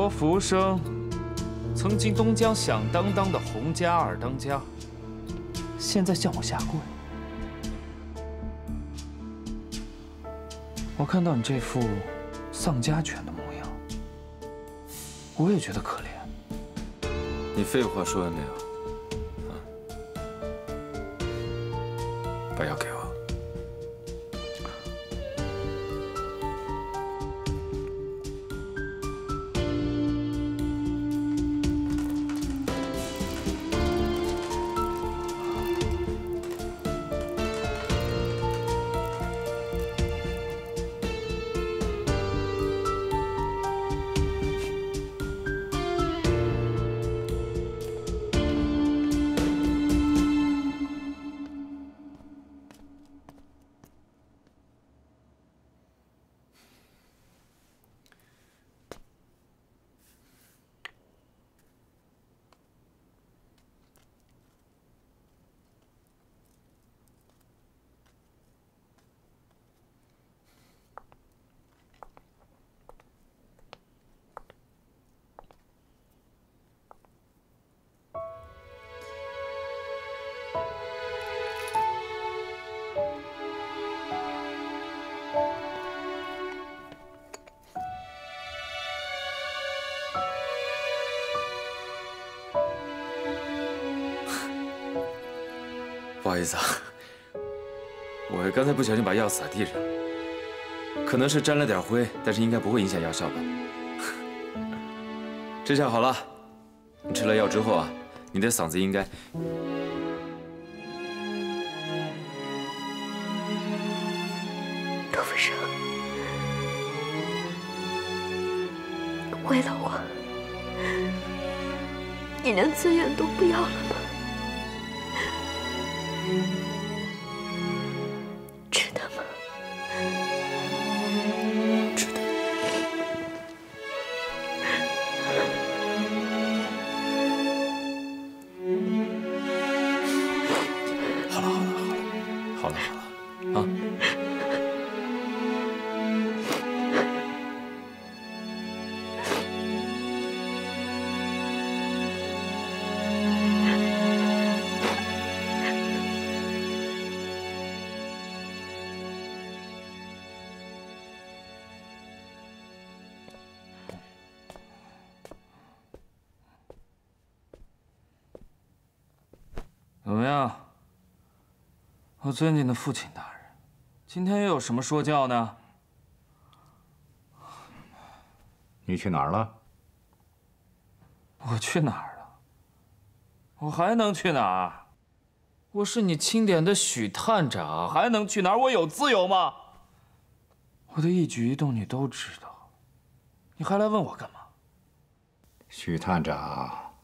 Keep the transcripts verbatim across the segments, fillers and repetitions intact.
国福生，曾经东江响当当的洪家二当家，现在向我下跪。我看到你这副丧家犬的模样，我也觉得可怜。你废话说完没有？ 把药给我。不好意思啊，我刚才不小心把药洒地上，可能是沾了点灰，但是应该不会影响药效吧。这下好了，你吃了药之后啊，你的嗓子应该…… 高福生，为了我，你连尊严都不要了吗？ 值得吗？值得。好了好了好了好了好了我尊敬的父亲大人，今天又有什么说教呢？你去哪儿了？我去哪儿了？我还能去哪儿？我是你钦点的许探长，还能去哪儿？我有自由吗？我的一举一动你都知道，你还来问我干嘛？许探长，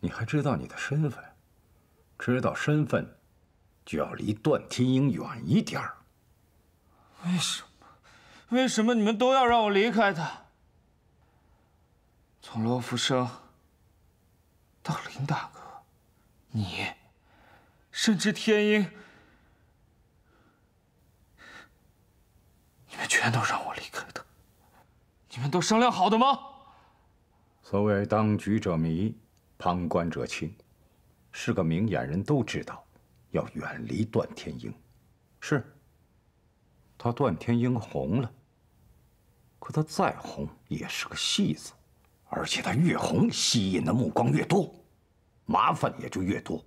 你还知道你的身份？知道身份。 就要离段天英远一点儿。为什么？为什么你们都要让我离开他？从罗福生到林大哥，你，甚至天英，你们全都让我离开他。你们都商量好的吗？所谓当局者迷，旁观者清，是个明眼人都知道。 要远离段天英，是。他段天英红了，可他再红也是个戏子，而且他越红，吸引的目光越多，麻烦也就越多。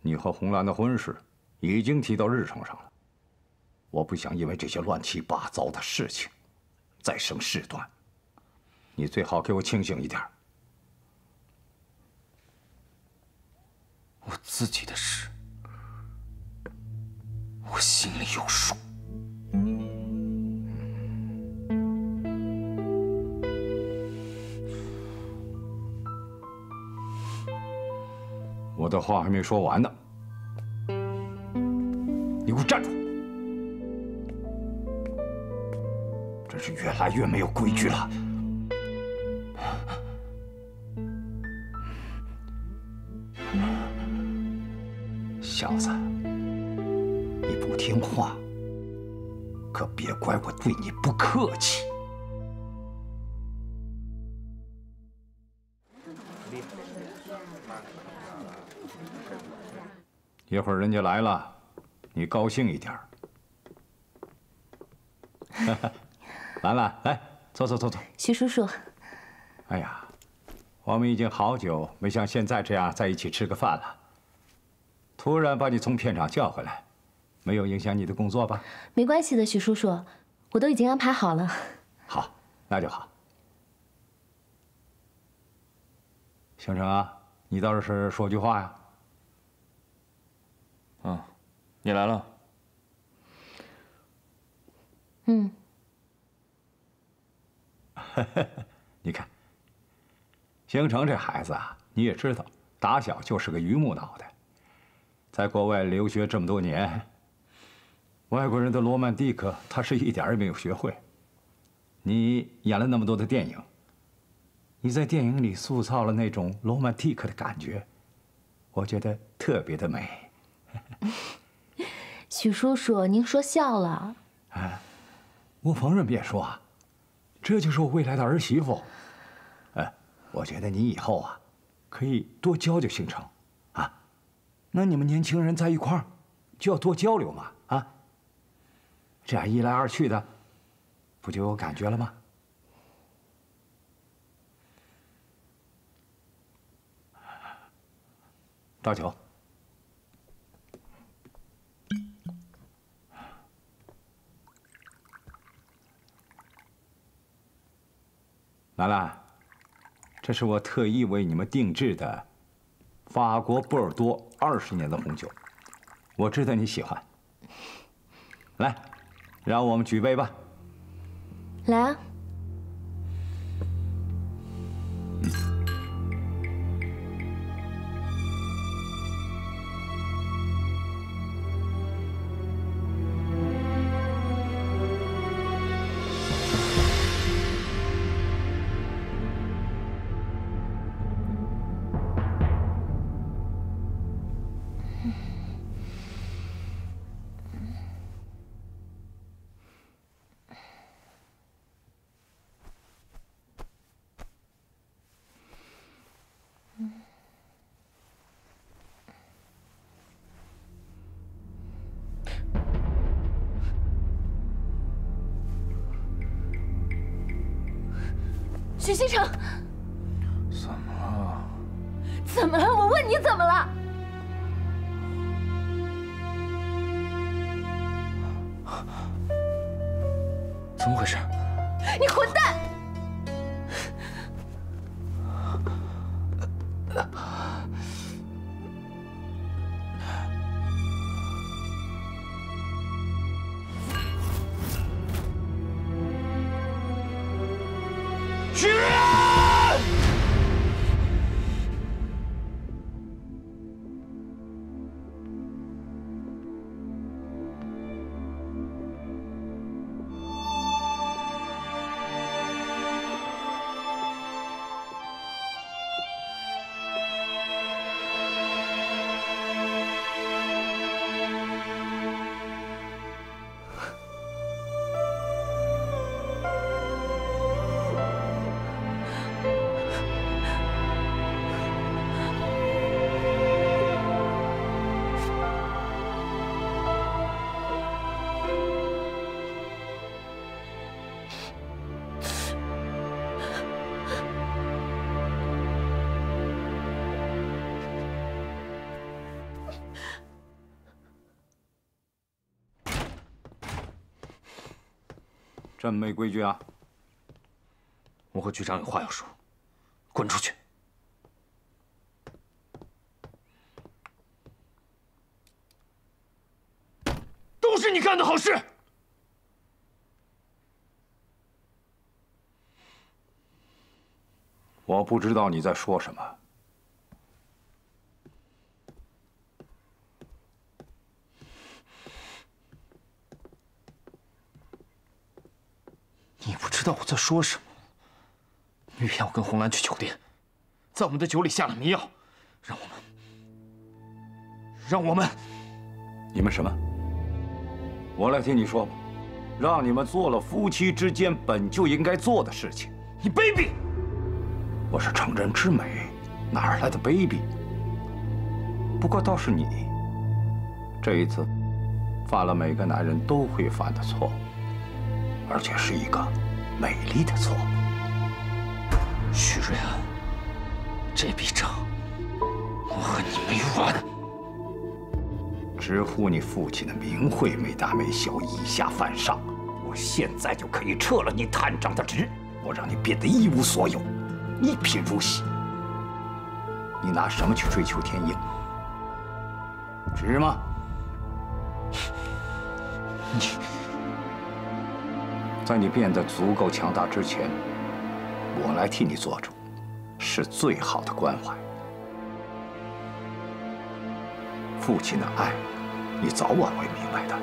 你和红兰的婚事已经提到日程上了，我不想因为这些乱七八糟的事情再生事端。你最好给我清醒一点。 我自己的事，我心里有数。我的话还没说完呢，你给我站住！真是越来越没有规矩了。 小子，你不听话，可别怪我对你不客气。一会儿人家来了，你高兴一点。兰兰，来，坐坐坐坐。徐叔叔，哎呀，我们已经好久没像现在这样在一起吃个饭了。突然把你从片场叫回来，没有影响你的工作吧？没关系的，徐叔叔，我都已经安排好了。好，那就好。星辰啊，你倒是说句话呀。 嗯，你来了。嗯，你看，星城这孩子啊，你也知道，打小就是个榆木脑袋。在国外留学这么多年，外国人的罗曼蒂克他是一点儿也没有学会。你演了那么多的电影，你在电影里塑造了那种罗曼蒂克的感觉，我觉得特别的美。 许叔叔，您说笑了。哎，我逢人便说啊，这就是我未来的儿媳妇。哎，我觉得你以后啊，可以多教教星城，啊，那你们年轻人在一块儿就要多交流嘛，啊，这样一来二去的，不就有感觉了吗？倒酒。 兰兰，这是我特意为你们定制的法国波尔多二十年的红酒，我知道你喜欢。来，让我们举杯吧。来啊！许星城，怎么了？怎么了？我问你怎么了？怎么回事？你混蛋！这么没规矩啊！我和局长有话要说，滚出去！都是你干的好事！我不知道你在说什么。 知道我在说什么？那天我跟红兰去酒店，在我们的酒里下了迷药，让我们，让我们，你们什么？我来听你说吧，让你们做了夫妻之间本就应该做的事情。你卑鄙！我是成人之美，哪来的卑鄙？不过倒是你，这一次犯了每个男人都会犯的错，而且是一个美丽的错。徐瑞安，这笔账我和你没完。 直呼你父亲的名讳没大没小，以下犯上。我现在就可以撤了你探长的职，我让你变得一无所有，一贫如洗。你拿什么去追求天英？值吗？你，在你变得足够强大之前，我来替你做主，是最好的关怀。父亲的爱。 你早晚会明白的。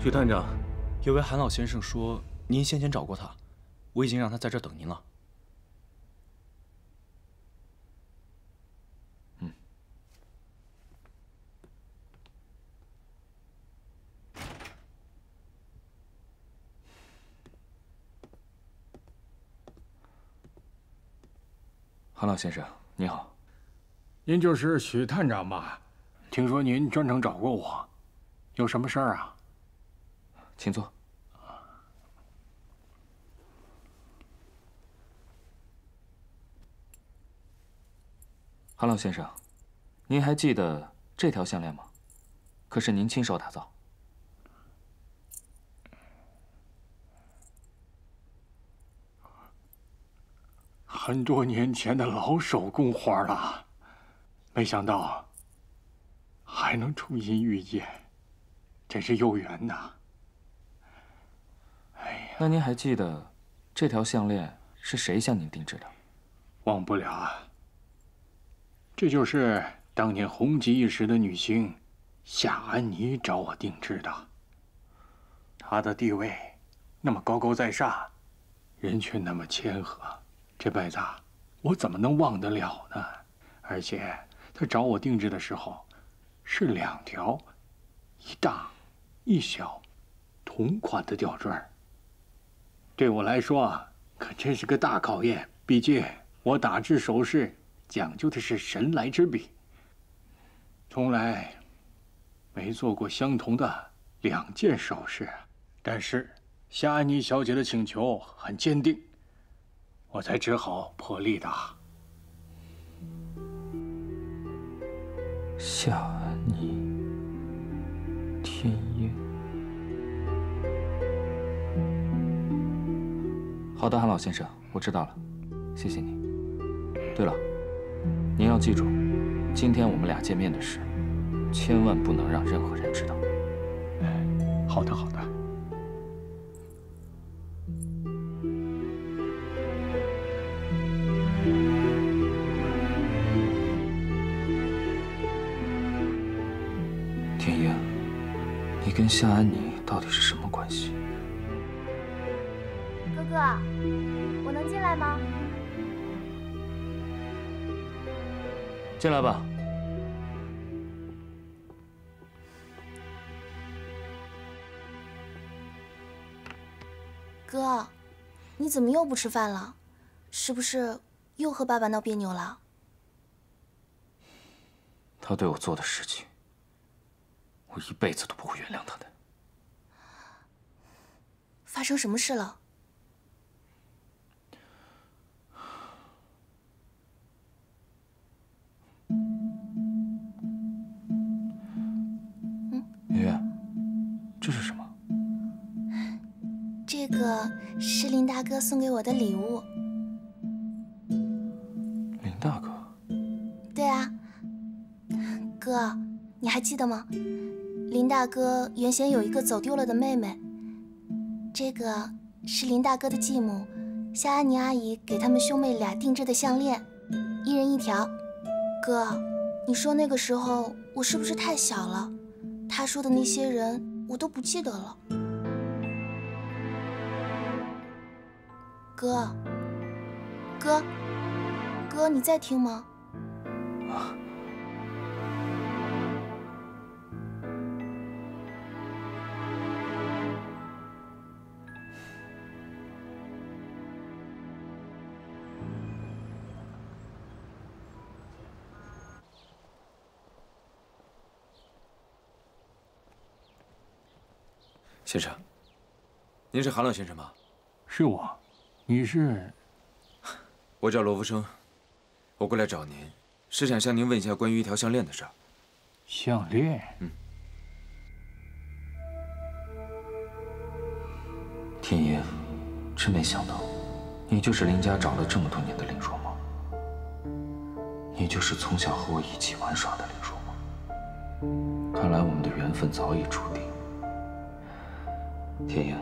徐探长，有位韩老先生说您先前找过他，我已经让他在这等您了。 韩老先生，你好，您就是许探长吧？听说您专程找过我，有什么事儿啊？请坐。韩老先生，您还记得这条项链吗？可是您亲手打造。很多年前的老手工花了，没想到还能重新遇见，真是有缘呐！哎呀，那您还记得这条项链是谁向您定制的？忘不了啊，这就是当年红极一时的女星夏安妮找我定制的。她的地位那么高高在上，人却那么谦和。 这辈子我怎么能忘得了呢？而且他找我定制的时候，是两条，一大一小，同款的吊坠。对我来说，可真是个大考验。毕竟我打制首饰讲究的是神来之笔，从来没做过相同的两件首饰。但是夏安妮小姐的请求很坚定。 我才只好破例的。夏安妮，天英。好的，韩老先生，我知道了，谢谢您。对了，您要记住，今天我们俩见面的事，千万不能让任何人知道。好的，好的。 跟夏安妮到底是什么关系？哥哥，我能进来吗？进来吧。哥，你怎么又不吃饭了？是不是又和爸爸闹别扭了？他对我做的事情。 我一辈子都不会原谅他的。发生什么事了？嗯，圆圆，这是什么？这个是林大哥送给我的礼物。林大哥？对啊，哥，你还记得吗？ 林大哥原先有一个走丢了的妹妹，这个是林大哥的继母夏安妮阿姨给他们兄妹俩定制的项链，一人一条。哥，你说那个时候我是不是太小了？他说的那些人我都不记得了。哥，哥，哥，你在听吗？啊。先生，您是韩老先生吗？是我，你是？我叫罗福生，我过来找您，是想向您问一下关于一条项链的事儿。项链？嗯。天爷，真没想到，你就是林家找了这么多年的林若梦，你就是从小和我一起玩耍的林若梦。看来我们的缘分早已注定。 天影，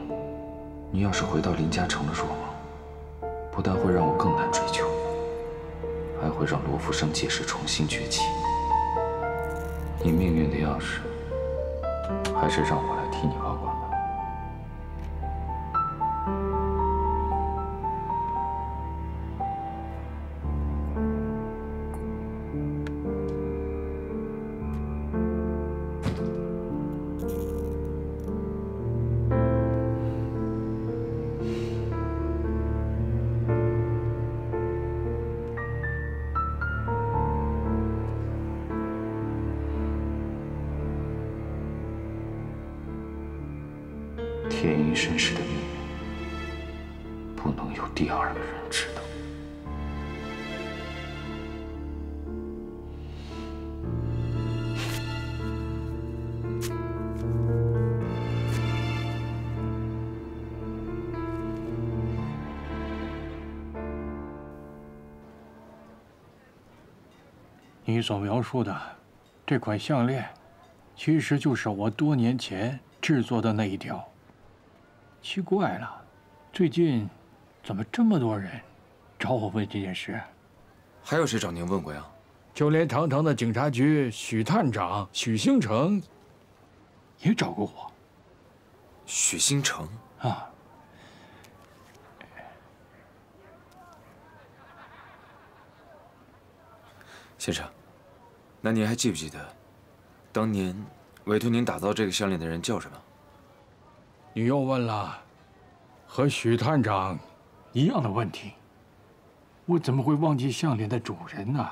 你要是回到林家成了若梦，不但会让我更难追求，还会让罗福生借势重新崛起。你命运的钥匙，还是让我来替你保管吧。天一身世的命运，不能有第二个人知道。你所描述的这款项链，其实就是我多年前制作的那一条。 奇怪了，最近怎么这么多人找我问这件事？还有谁找您问过呀？就连堂堂的警察局许探长许兴成也找过我。许兴成啊，先生，那您还记不记得，当年委托您打造这个项链的人叫什么？ 你又问了，和许探长一样的问题。我怎么会忘记项链的主人呢？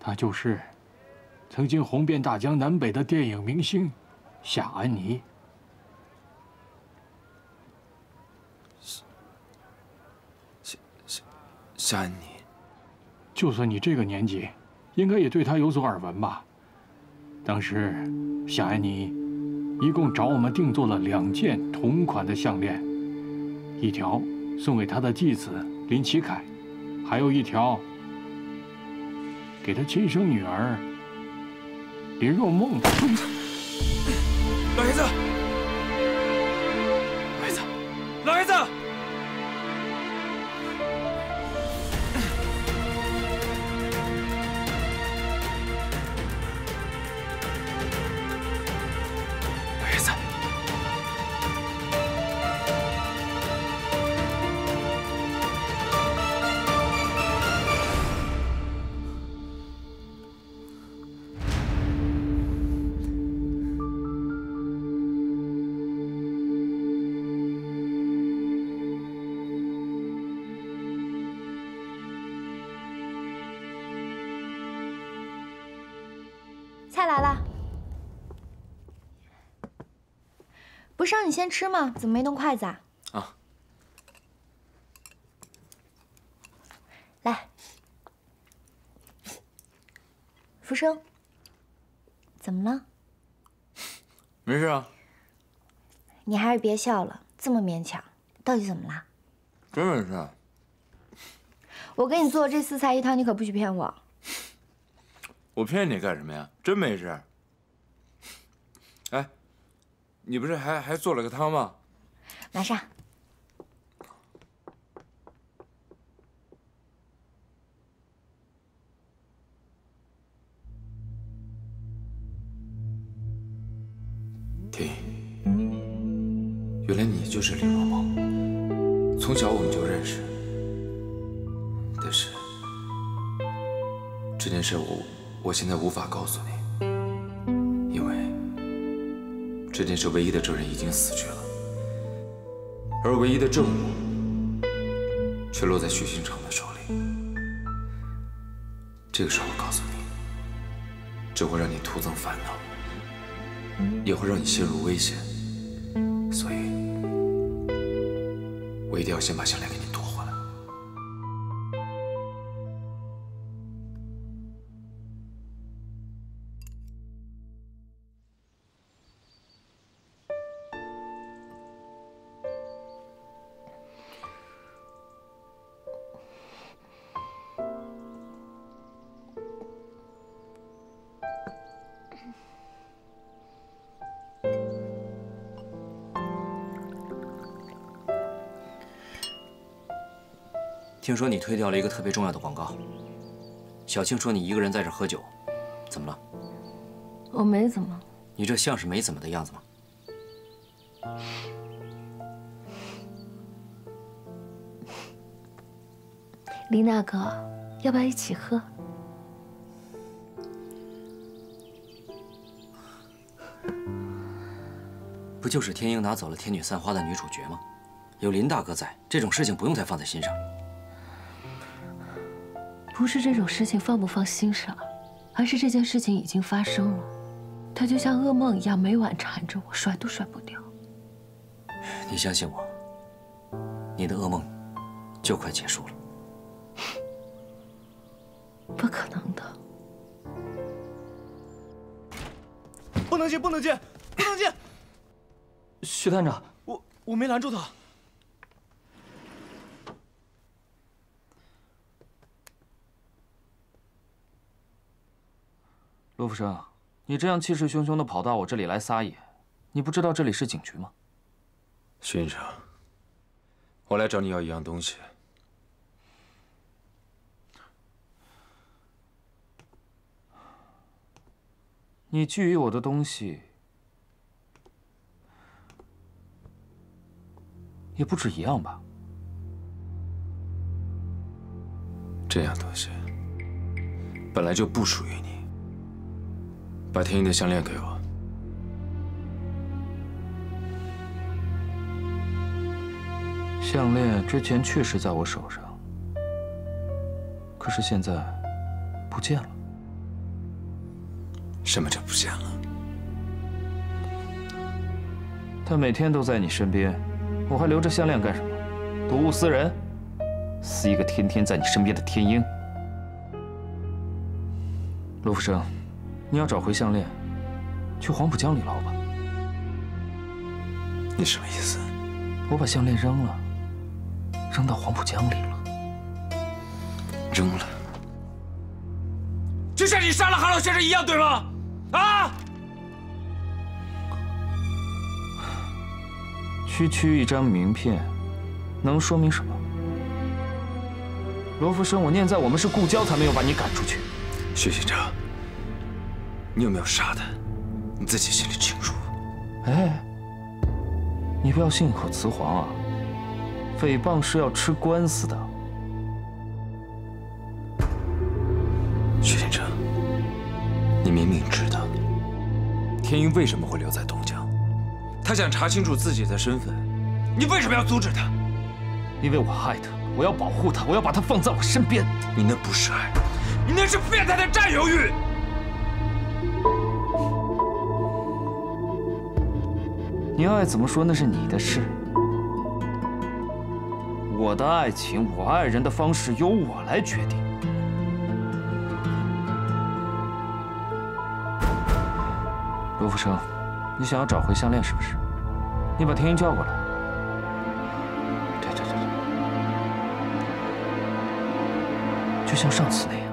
他就是曾经红遍大江南北的电影明星夏安妮。夏夏夏夏安妮，就算你这个年纪，应该也对她有所耳闻吧？当时夏安妮 一共找我们定做了两件同款的项链，一条送给他的继子林奇凯，还有一条给他亲生女儿林若梦。老爷子，老爷子，老爷子，菜来了，不是让你先吃吗？怎么没动筷子啊？啊！来，福生，怎么了？没事啊。你还是别笑了，这么勉强，到底怎么了？真没事。我给你做这四菜一汤，你可不许骗我。 我骗你干什么呀？真没事。哎，你不是还还做了个汤吗？马上。天意，原来你就是林若梦，从小我们就认识，但是这件事我我现在无法告诉你，因为这件事唯一的证人已经死去了，而唯一的证物却落在许新城的手里。这个事我告诉你，只会让你徒增烦恼，也会让你陷入危险，所以。 我一定要先把项链给你夺回来。听说你推掉了一个特别重要的广告，小庆说你一个人在这喝酒，怎么了？我没怎么。你这像是没怎么的样子吗？李大哥，要不要一起喝？不就是天鹰拿走了《天女散花》的女主角吗？有林大哥在，这种事情不用再放在心上。 不是这种事情放不放心上，而是这件事情已经发生了，它就像噩梦一样，每晚缠着我，甩都甩不掉。你相信我，你的噩梦就快结束了。不可能的！不能进！不能进！不能进！徐探长，我我没拦住他。 罗福生，你这样气势汹汹的跑到我这里来撒野，你不知道这里是警局吗？徐医生，我来找你要一样东西。你觊觎我的东西，也不止一样吧？这样东西本来就不属于你。 把天一的项链给我。项链之前确实在我手上，可是现在不见了。什么叫不见了？他每天都在你身边，我还留着项链干什么？睹物思人，思一个天天在你身边的天鹰。罗福生。 你要找回项链，去黄浦江里捞吧。你什么意思？我把项链扔了，扔到黄浦江里了。扔了，就像你杀了韩老先生一样，对吗？啊！区区一张名片，能说明什么？罗福生，我念在我们是故交，才没有把你赶出去。徐警长。 你有没有杀他？你自己心里清楚。哎，你不要信口雌黄啊！诽谤是要吃官司的。徐先生，你明明知道天鹰为什么会留在东江，他想查清楚自己的身份，你为什么要阻止他？因为我爱他，我要保护他，我要把他放在我身边。你那不是爱，你那是变态的占有欲。 你爱怎么说那是你的事，我的爱情，我爱人的方式由我来决定。罗福生，你想要找回项链是不是？你把天鹰叫过来。对对对对，就像上次那样，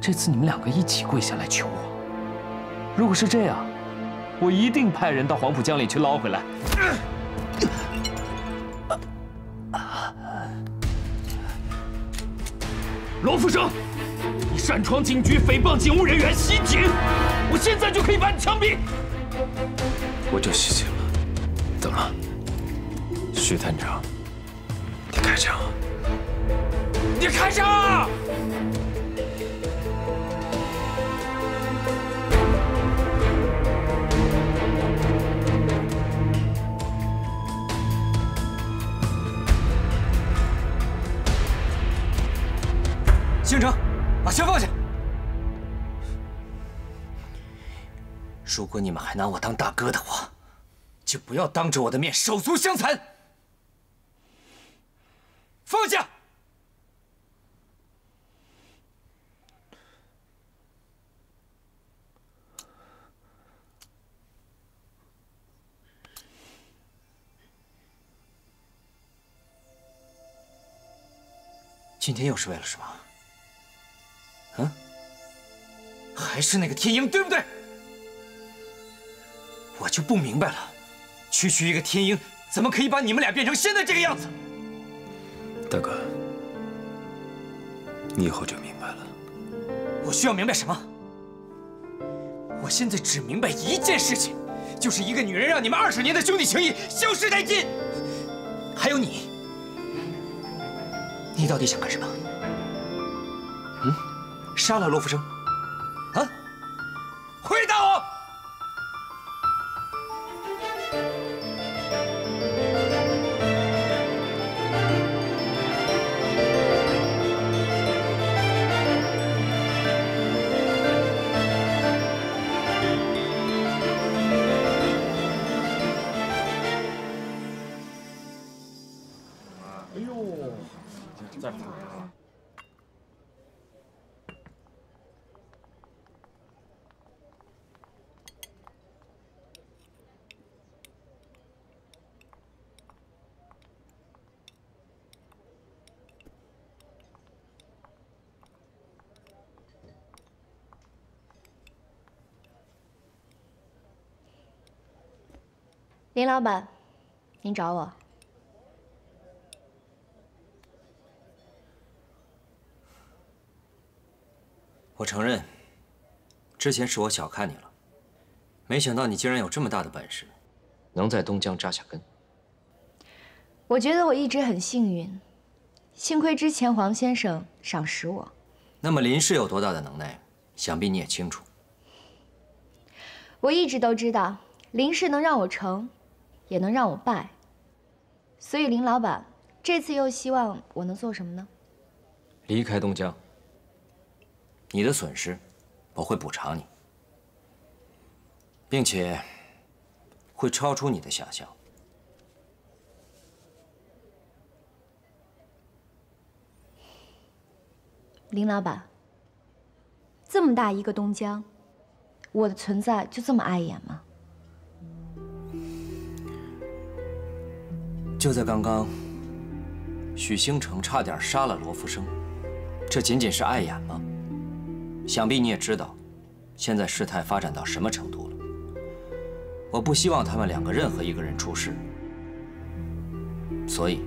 这次你们两个一起跪下来求我。如果是这样。 我一定派人到黄浦江里去捞回来。罗福生，你擅闯警局，诽谤警务人员，袭警！我现在就可以把你枪毙。我就袭警了，怎么了？徐探长，开枪！你开枪啊！ 姓程，把枪放下！如果你们还拿我当大哥的话，就不要当着我的面手足相残！放下！今天又是为了什么？ 嗯，还是那个天鹰，对不对？我就不明白了，区区一个天鹰，怎么可以把你们俩变成现在这个样子？大哥，你以后就明白了。我需要明白什么？我现在只明白一件事情，就是一个女人让你们二十年的兄弟情谊消失殆尽。还有你，你到底想干什么？嗯？ 杀了罗福生，啊！回答我！哎呦，再跑！ 林老板，您找我？我承认，之前是我小看你了，没想到你竟然有这么大的本事，能在东江扎下根。我觉得我一直很幸运，幸亏之前黄先生赏识我。那么林氏有多大的能耐，想必你也清楚。我一直都知道，林氏能让我成。 也能让我败，所以林老板这次又希望我能做什么呢？离开东江，你的损失我会补偿你，并且会超出你的想象。林老板，这么大一个东江，我的存在就这么碍眼吗？ 就在刚刚，许兴成差点杀了罗福生，这仅仅是碍眼吗？想必你也知道，现在事态发展到什么程度了。我不希望他们两个任何一个人出事，所以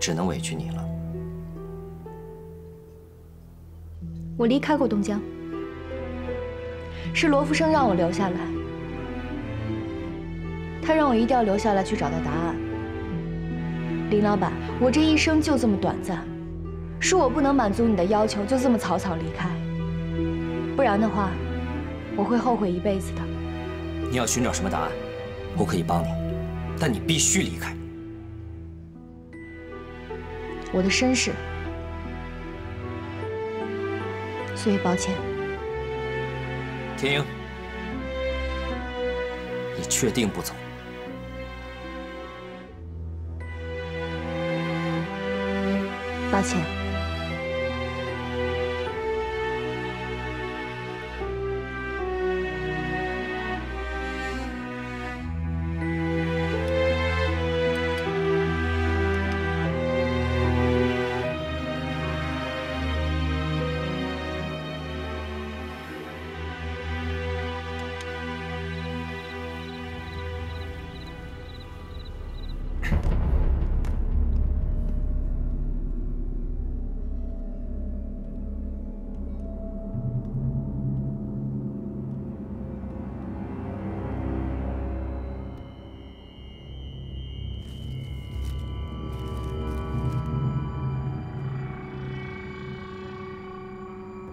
只能委屈你了。我离开过东江，是罗福生让我留下来，他让我一定要留下来去找到答案。 林老板，我这一生就这么短暂，是我不能满足你的要求，就这么草草离开，不然的话，我会后悔一辈子的。你要寻找什么答案，我可以帮你，但你必须离开。我的身世，所以抱歉。天鹰，你确定不走？ 抱歉，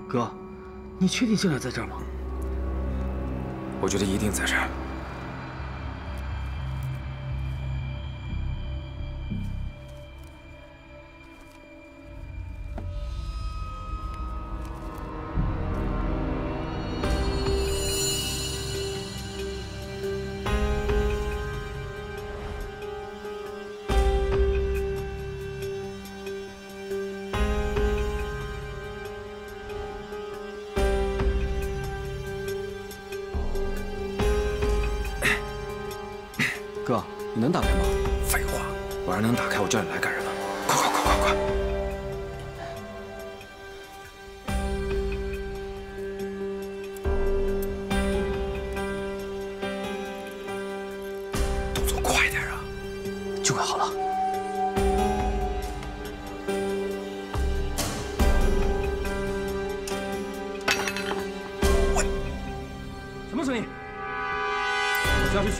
哥，你确定静雅在这儿吗？我觉得一定在这儿。哥，你能打开吗？废话，我要能打开，我叫你来干什么？快快快快快！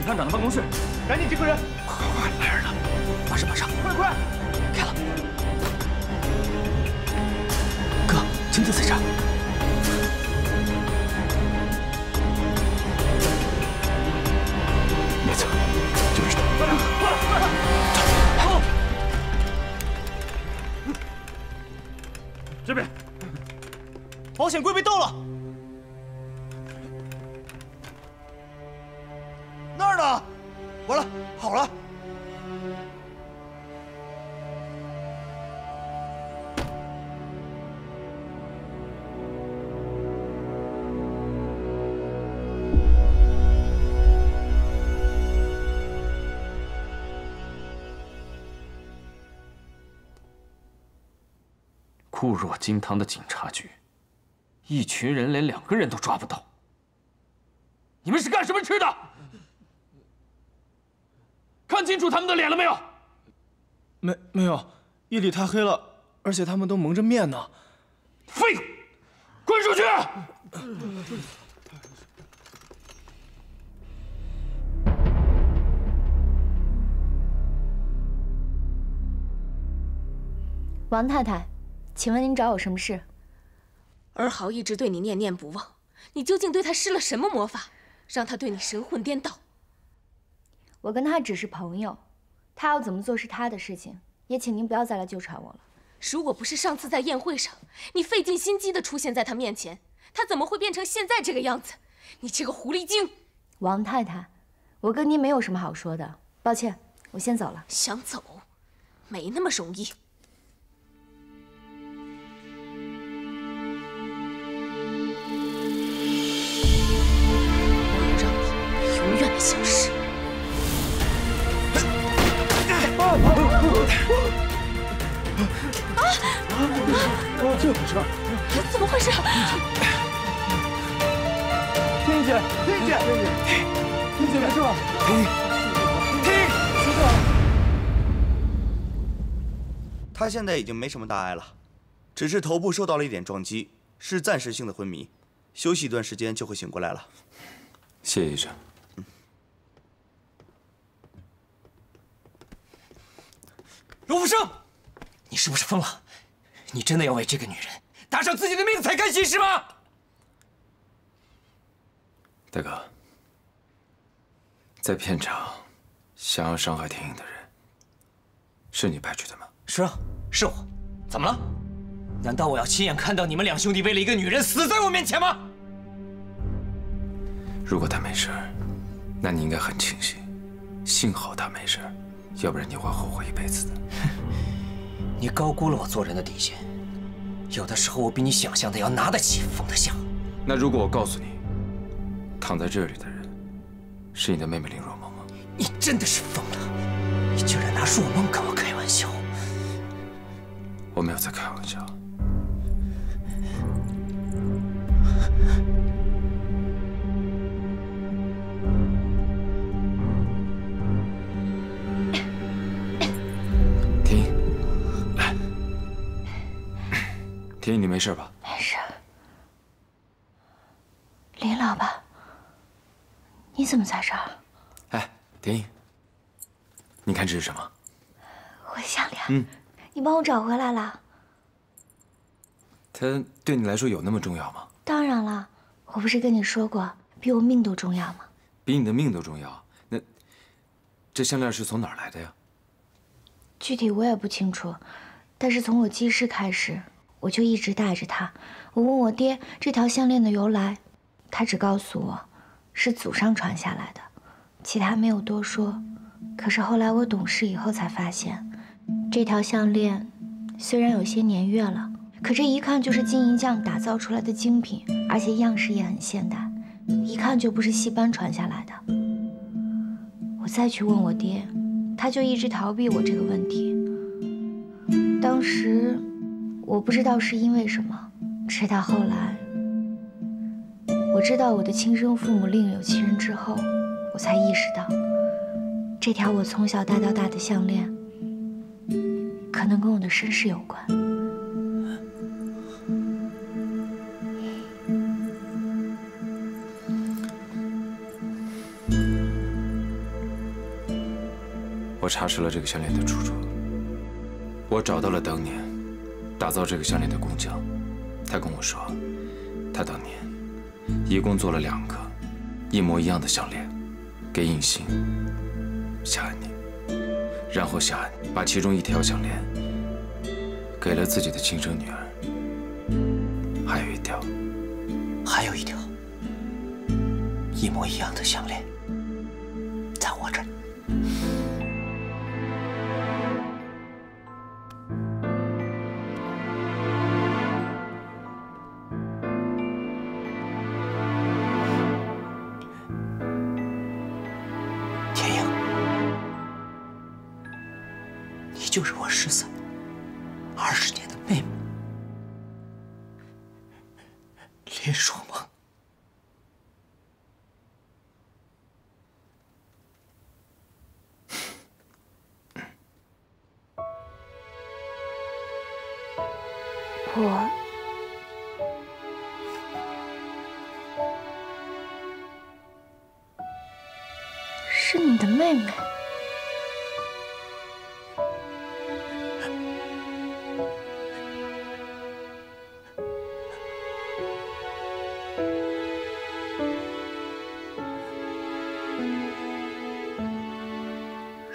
班长的办公室，赶紧集合人！快快快，来人了！马上马上！快快，开了！哥，真的在这儿！ 固若金汤的警察局，一群人连两个人都抓不到。你们是干什么吃的？看清楚他们的脸了没有？没没有，夜里太黑了，而且他们都蒙着面呢。废物，滚出去！ 王太太，请问您找我什么事？尔豪一直对你念念不忘，你究竟对他施了什么魔法，让他对你神魂颠倒？我跟他只是朋友，他要怎么做是他的事情，也请您不要再来纠缠我了。如果不是上次在宴会上，你费尽心机的出现在他面前，他怎么会变成现在这个样子？你这个狐狸精！王太太，我跟您没有什么好说的，抱歉，我先走了。想走，没那么容易。 消失！啊！这怎么回事？怎么回事？天姐，天姐，天姐，没事吧？天，天，师傅，他现在已经没什么大碍了，只是头部受到了一点撞击，是暂时性的昏迷，休息一段时间就会醒过来了。谢谢医生。 罗福生，你是不是疯了？你真的要为这个女人搭上自己的命才甘心是吗？大哥，在片场想要伤害婷颖的人，是你派去的吗？是啊，是我。怎么了？难道我要亲眼看到你们两兄弟为了一个女人死在我面前吗？如果她没事，那你应该很庆幸，幸好她没事。 要不然你会后悔一辈子的。你高估了我做人的底线，有的时候我比你想象的要拿得起放得下。那如果我告诉你，躺在这里的人是你的妹妹林若梦吗？你真的是疯了！你竟然拿若梦跟我开玩笑！我没有在开玩笑。林颖，你没事吧？没事。林老板，你怎么在这儿？哎，林颖，你看这是什么？我项链。嗯，你帮我找回来了。它对你来说有那么重要吗？当然了，我不是跟你说过，比我命都重要吗？比你的命都重要？那这项链是从哪儿来的呀？具体我也不清楚，但是从我记事开始，我就一直戴着它。我问我爹这条项链的由来，他只告诉我是祖上传下来的，其他没有多说。可是后来我懂事以后才发现，这条项链虽然有些年月了，可这一看就是金银匠打造出来的精品，而且样式也很现代，一看就不是戏班传下来的。我再去问我爹，他就一直逃避我这个问题。当时我不知道是因为什么，直到后来我知道我的亲生父母另有其人之后，我才意识到，这条我从小戴到大的项链，可能跟我的身世有关。我查实了这个项链的出处，我找到了当年打造这个项链的工匠，他跟我说，他当年一共做了两个一模一样的项链，给尹星下安宁，然后下安宁把其中一条项链给了自己的亲生女儿，还有一条，还有一条一模一样的项链在我这儿。就是我失散二十年的妹妹林若梦。我是你的妹妹。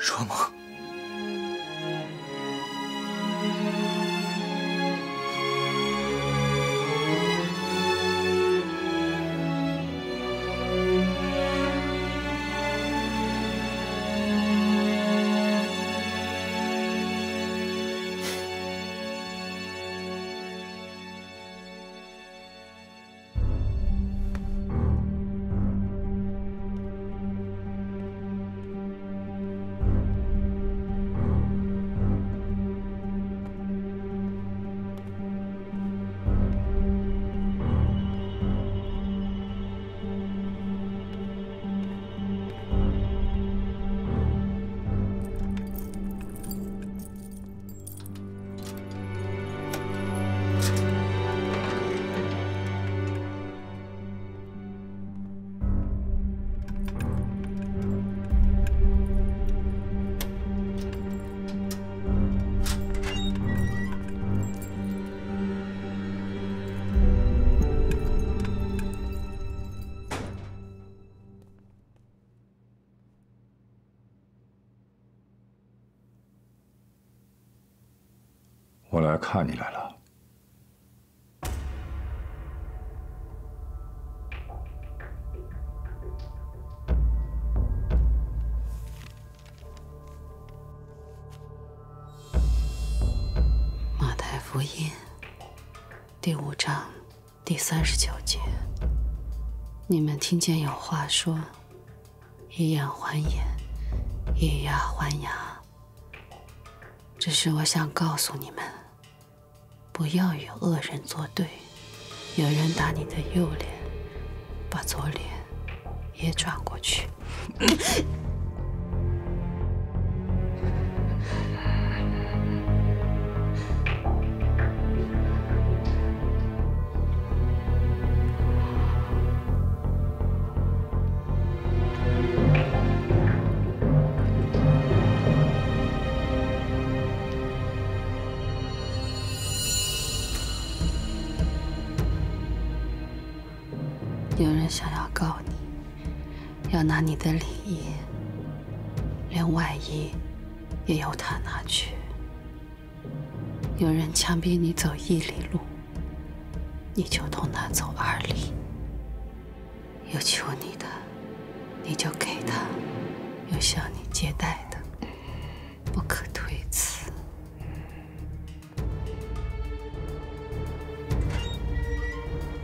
若梦，我来看你来了。马太福音第五章第三十九节：你们听见有话说，以眼还眼，以牙还牙。只是我想告诉你们，不要与恶人作对。有人打你的右脸，把左脸也转过去。有人想要告你，要拿你的里衣，连外衣也由他拿去。有人强逼你走一里路，你就同他走二里。有求你的，你就给他；有向你借贷的，不可。